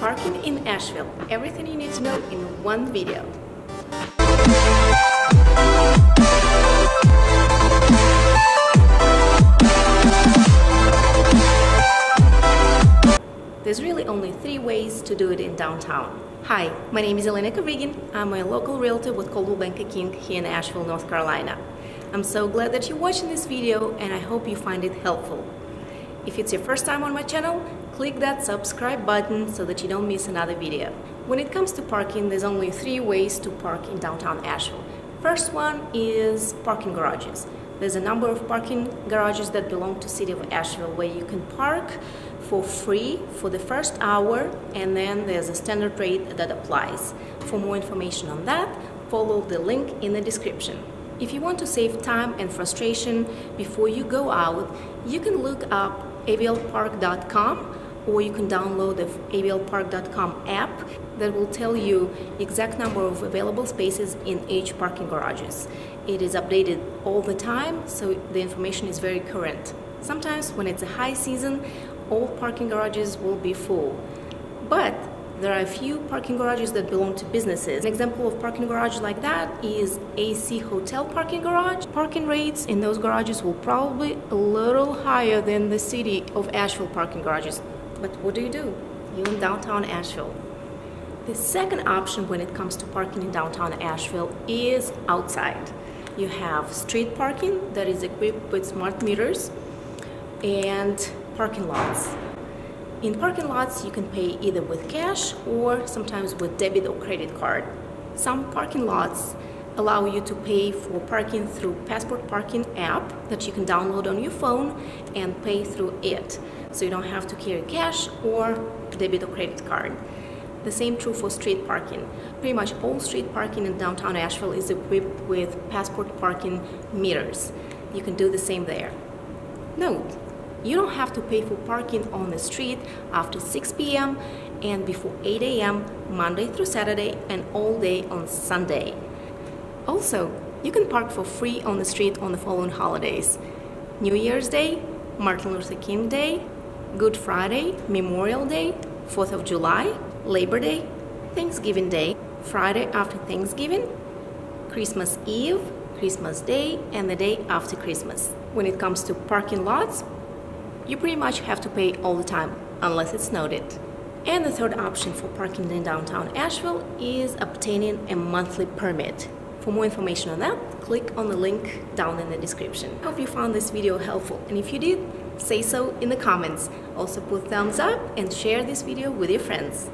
Parking in Asheville. Everything you need to know in one video. There's really only three ways to do it in downtown. Hi, my name is Elena Kovrigin. I'm a local realtor with Coldwell Banker King here in Asheville, North Carolina. I'm so glad that you're watching this video and I hope you find it helpful. If it's your first time on my channel, click that subscribe button so that you don't miss another video. When it comes to parking, there's only three ways to park in downtown Asheville. First one is parking garages. There's a number of parking garages that belong to City of Asheville where you can park for free for the first hour, and then there's a standard rate that applies. For more information on that, follow the link in the description. If you want to save time and frustration before you go out, you can look up AVLpark.com or you can download the AVLpark.com app that will tell you exact number of available spaces in each parking garages. It is updated all the time, so the information is very current. Sometimes when it's a high season, all parking garages will be full. But there are a few parking garages that belong to businesses. An example of parking garage like that is AC Hotel parking garage. Parking rates in those garages will probably a little higher than the City of Asheville parking garages. But what do? You're in downtown Asheville. The second option when it comes to parking in downtown Asheville is outside. You have street parking that is equipped with smart meters and parking lots. In parking lots, you can pay either with cash or sometimes with debit or credit card. Some parking lots allow you to pay for parking through Passport Parking app that you can download on your phone and pay through it. So you don't have to carry cash or debit or credit card. The same true for street parking. Pretty much all street parking in downtown Asheville is equipped with Passport Parking meters. You can do the same there. Note: you don't have to pay for parking on the street after 6 p.m. and before 8 a.m. Monday through Saturday and all day on Sunday. Also, you can park for free on the street on the following holidays: New Year's Day, Martin Luther King Day, Good Friday, Memorial Day, 4th of July, Labor Day, Thanksgiving Day, Friday after Thanksgiving, Christmas Eve, Christmas Day, and the day after Christmas. When it comes to parking lots, you pretty much have to pay all the time, unless it's noted. And the third option for parking in downtown Asheville is obtaining a monthly permit. For more information on that, click on the link down in the description. I hope you found this video helpful, and if you did, say so in the comments. Also put thumbs up and share this video with your friends.